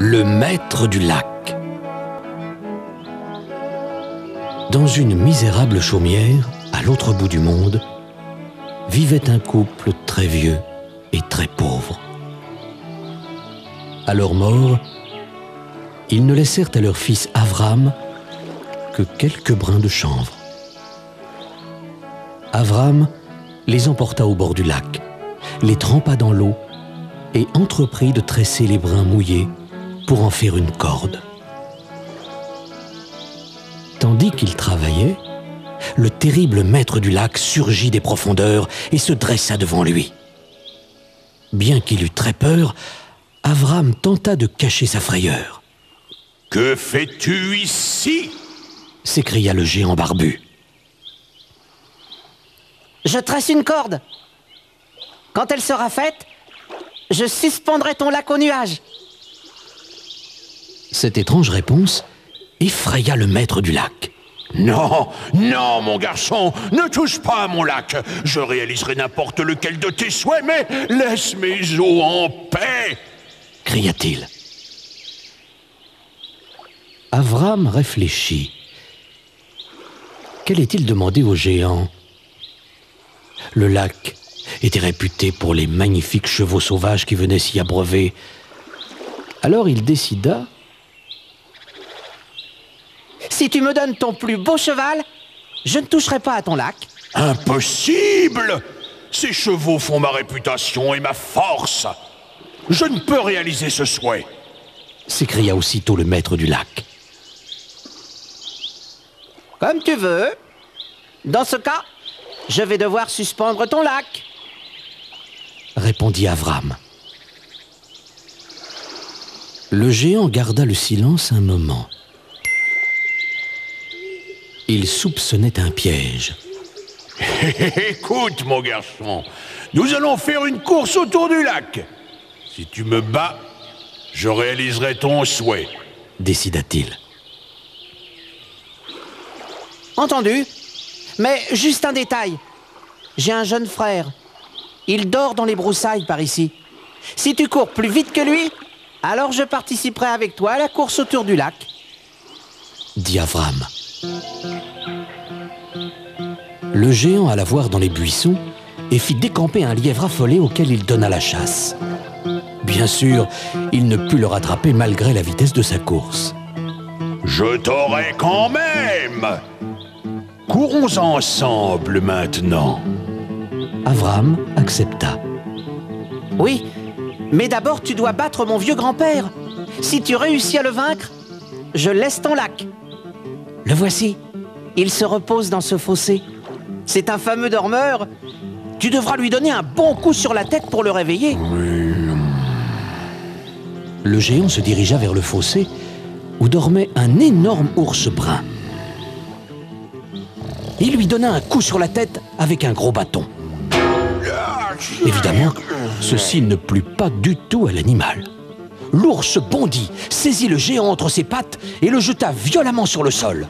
Le maître du lac. Dans une misérable chaumière, à l'autre bout du monde, vivait un couple très vieux et très pauvre. À leur mort, ils ne laissèrent à leur fils Avram que quelques brins de chanvre. Avram les emporta au bord du lac, les trempa dans l'eau et entreprit de tresser les brins mouillés pour en faire une corde. Tandis qu'il travaillait, le terrible maître du lac surgit des profondeurs et se dressa devant lui. Bien qu'il eût très peur, Avram tenta de cacher sa frayeur. « Que fais-tu ici ?» s'écria le géant barbu. « Je tresse une corde. Quand elle sera faite, je suspendrai ton lac au nuage. » Cette étrange réponse effraya le maître du lac. « Non, non, mon garçon, ne touche pas à mon lac. Je réaliserai n'importe lequel de tes souhaits, mais laisse mes eaux en paix !» cria-t-il. Avram réfléchit. Qu'allait-il demander au géant? Le lac était réputé pour les magnifiques chevaux sauvages qui venaient s'y abreuver. Alors il décida... Si tu me donnes ton plus beau cheval, je ne toucherai pas à ton lac. Impossible! Ces chevaux font ma réputation et ma force. Je ne peux réaliser ce souhait, s'écria aussitôt le maître du lac. Comme tu veux. Dans ce cas, je vais devoir suspendre ton lac, répondit Avram. Le géant garda le silence un moment. Il soupçonnait un piège. « Écoute, mon garçon, nous allons faire une course autour du lac. Si tu me bats, je réaliserai ton souhait, » décida-t-il. « Entendu, mais juste un détail. J'ai un jeune frère. Il dort dans les broussailles par ici. Si tu cours plus vite que lui, alors je participerai avec toi à la course autour du lac, » dit Avram. Le géant alla voir dans les buissons et fit décamper un lièvre affolé auquel il donna la chasse. Bien sûr, il ne put le rattraper malgré la vitesse de sa course. « Je t'aurai quand même ! Courons ensemble maintenant !» Avram accepta. « Oui, mais d'abord tu dois battre mon vieux grand-père. Si tu réussis à le vaincre, je laisse ton lac. » Le voici. Il se repose dans ce fossé. C'est un fameux dormeur. Tu devras lui donner un bon coup sur la tête pour le réveiller. Oui. Le géant se dirigea vers le fossé où dormait un énorme ours brun. Il lui donna un coup sur la tête avec un gros bâton. Évidemment, ceci ne plut pas du tout à l'animal. L'ours bondit, saisit le géant entre ses pattes et le jeta violemment sur le sol.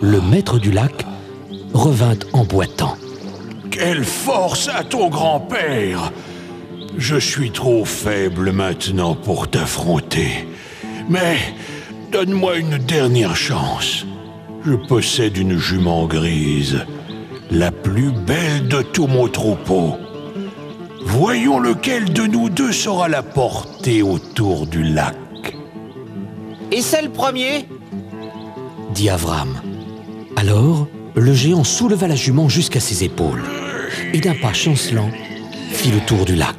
Le maître du lac revint en boitant. « Quelle force a ton grand-père! Je suis trop faible maintenant pour t'affronter. Mais donne-moi une dernière chance. Je possède une jument grise, la plus belle de tout mon troupeau. » Voyons lequel de nous deux sera la portée autour du lac. « Et c'est le premier ?» dit Avram. Alors, le géant souleva la jument jusqu'à ses épaules et d'un pas chancelant, fit le tour du lac.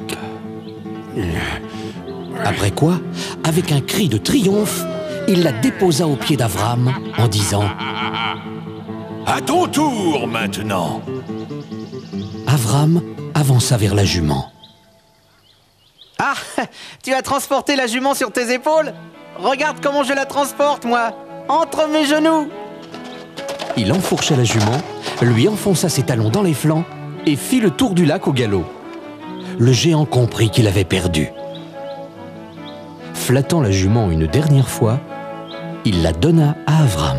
Après quoi, avec un cri de triomphe, il la déposa aux pieds d'Avram en disant « À ton tour maintenant !» Avram avança vers la jument. « Ah, tu as transporté la jument sur tes épaules? Regarde comment je la transporte, moi, entre mes genoux !» Il enfourcha la jument, lui enfonça ses talons dans les flancs et fit le tour du lac au galop. Le géant comprit qu'il avait perdu. Flattant la jument une dernière fois, il la donna à Avram.